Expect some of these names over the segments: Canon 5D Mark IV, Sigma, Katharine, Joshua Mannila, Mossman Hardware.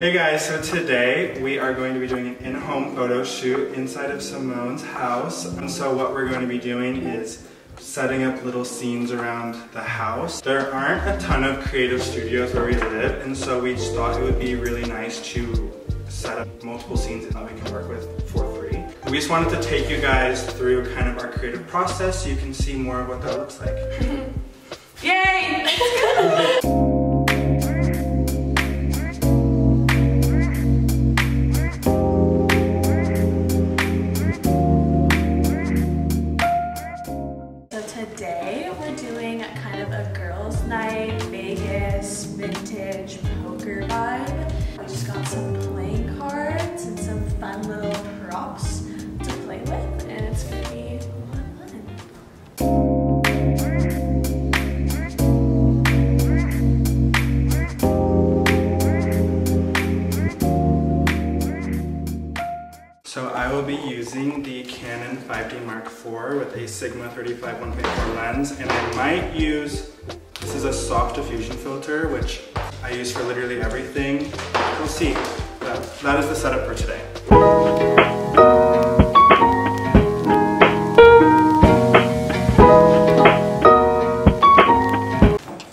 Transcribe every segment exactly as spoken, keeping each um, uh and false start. Hey guys, so today we are going to be doing an in-home photo shoot inside of Simone's house. And so what we're going to be doing is setting up little scenes around the house. There aren't a ton of creative studios where we live, and so we just thought it would be really nice to set up multiple scenes that we can work with for free. We just wanted to take you guys through kind of our creative process so you can see more of what that looks like. Yay! Let's go! So I will be using the Canon five D Mark four with a Sigma thirty-five one point four lens, and I might use, this is a soft diffusion filter, which I use for literally everything. We'll see. That, that is the setup for today.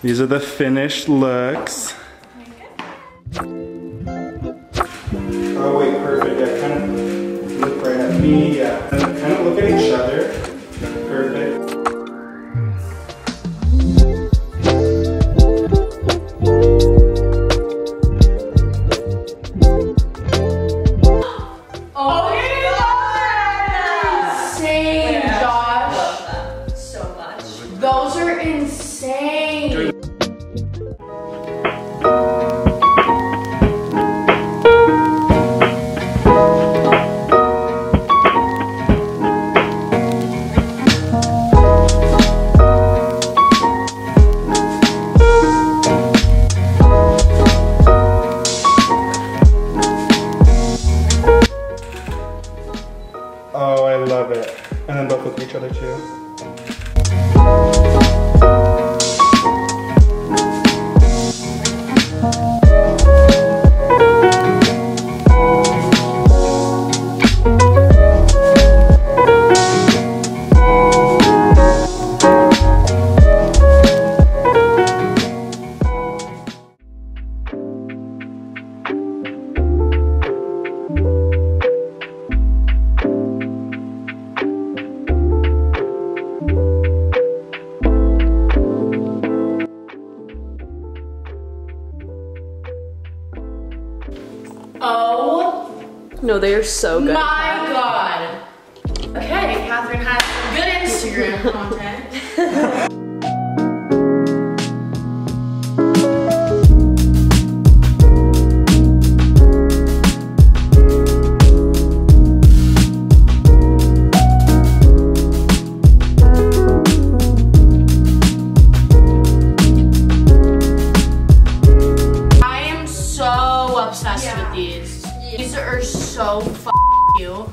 These are the finished looks. Oh wait, perfect. Yeah, kind of look right at me. Yeah, and kind of look at each other. Perfect. Oh my God! Insane, Josh. I love that so much. Those are insane. And then both look at each other too. Oh. No, they are so good. My God. Okay, Catherine has some good Instagram content. These. Yeah. These are so f***ing cute.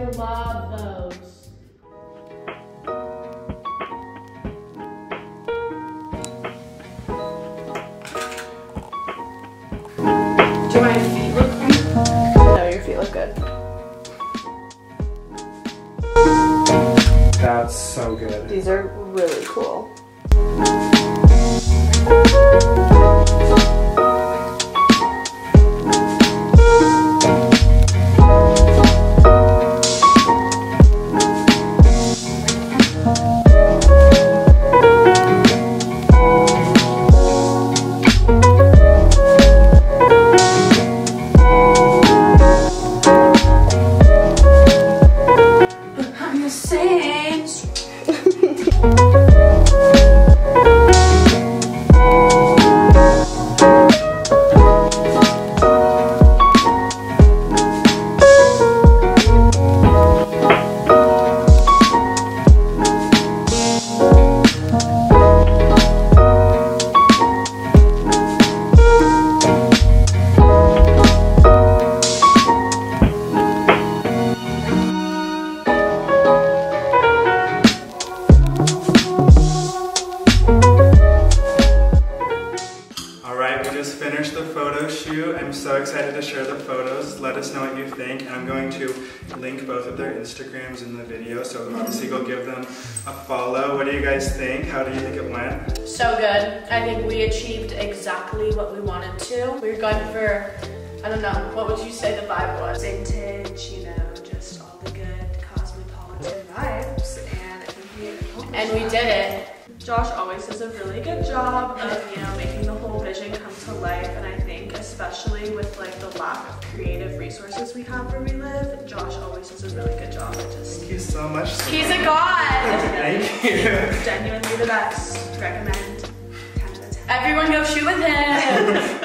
I love those. Do my feet look good? No, your feet look good. That's so good. These are really cool. I'm so excited to share the photos. Let us know what you think. And I'm going to link both of their Instagrams in the video, so obviously go give them a follow. What do you guys think? How do you think it went? So good. I think we achieved exactly what we wanted to. We were going for, I don't know, what would you say the vibe was? Vintage, you know, just all the good cosmopolitan vibes. And I think we And we did it. Josh always does a really good job of, you know, making the whole vision come to life, and I think especially with like the lack of creative resources we have where we live, Josh always does a really good job. Just, thank you so much. He's a god! Thank you. Genuinely the best. Recommend. ten out of ten. Everyone go shoot with him!